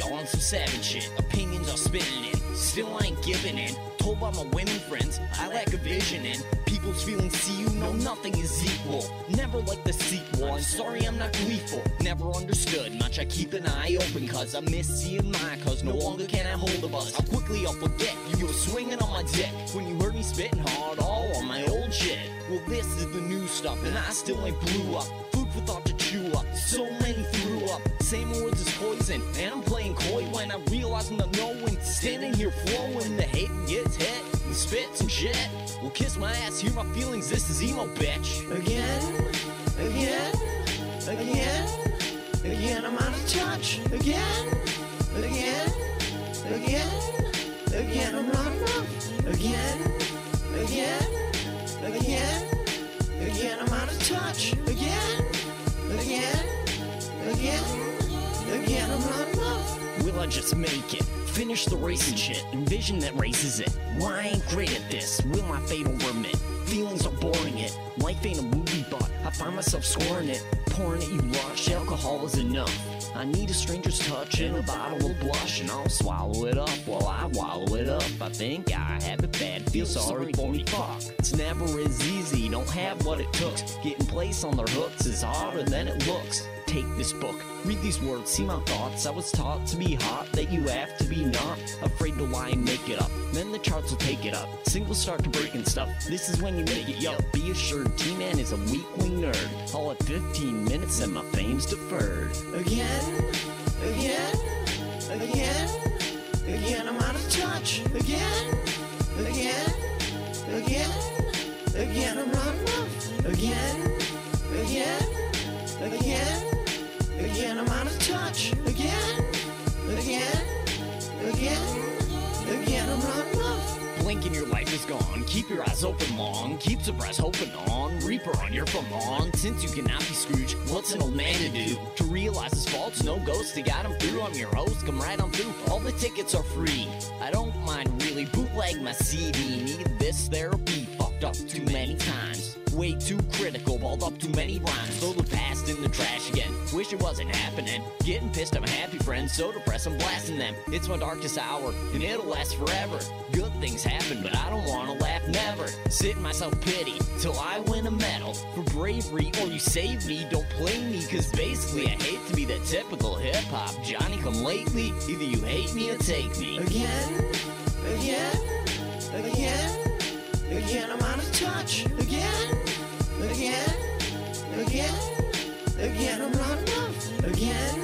y'all on some savage shit. Opinions are spinning in, still I ain't giving in. Told by my women friends, I lack a vision in. People's feelings see you, know nothing is equal. Never like the sequel, I'm sorry I'm not gleeful. Never understood much, I keep an eye open, cause I miss seeing my cause no longer can I hold a buzz. How quickly I'll forget, you were swinging on my dick when you heard me spitting hard all on my old shit. Well this is the new stuff and I still ain't blew up. Food for thought to chew up, so many threw up. Same words as poison, and I'm playing coy when I realize I'm not knowing. Standing here flowing, the hate gets hit and spits and shit. Well kiss my ass, hear my feelings, this is emo bitch. Again, I'm out of touch. Again, I'm not enough. Again, I'm out of touch. Again, I'm not enough. Will I just make it? Finish the race and shit. Envision that race is it. Why I ain't great at this? Will my fate overmit? Feelings are boring it. Life ain't a movie bot. I find myself scoring it. Pouring at you lush. Alcohol is enough. I need a stranger's touch and a bottle of blush, and I'll swallow it up while I wallow it up. I think I have it bad, feel sorry for me, fuck. It's never as easy, don't have what it took. Getting placed on their hooks is harder than it looks. Take this book, read these words, see my thoughts. I was taught to be hot, that you have to be not afraid to lie and make it up. Then the charts will take it up, singles start to break and stuff. This is when you make it, yo. Be assured, T-man is a weakling nerd. All at 15 minutes and my fame's deferred. Again, I'm out of touch. Again, I'm not enough. Again, I'm out of touch. Again, I'm not enough. Blink and your life is gone. Keep your eyes open long. Keep surprise hoping on. Reaper on your phone on. Since you cannot be Scrooge, what's an old man to do? To realize his faults, no ghost to guide him through. I'm your host, come right on through. All the tickets are free. I don't mind really. Bootleg my CD. Need this therapy. Fucked up too many times. Way too critical, balled up too many rhymes. Throw the past in the trash again. Wish it wasn't happening. Getting pissed, I'm happy friends. So depressed, I'm blasting them. It's my darkest hour, and it'll last forever. Good things happen, but I don't wanna laugh, never. Sit in myself pity, till I win a medal for bravery, or you save me, don't play me. Cause basically I hate to be that typical hip-hop Johnny come lately. Either you hate me or take me. Again, I'm out of touch. Again, I'm not enough. Again.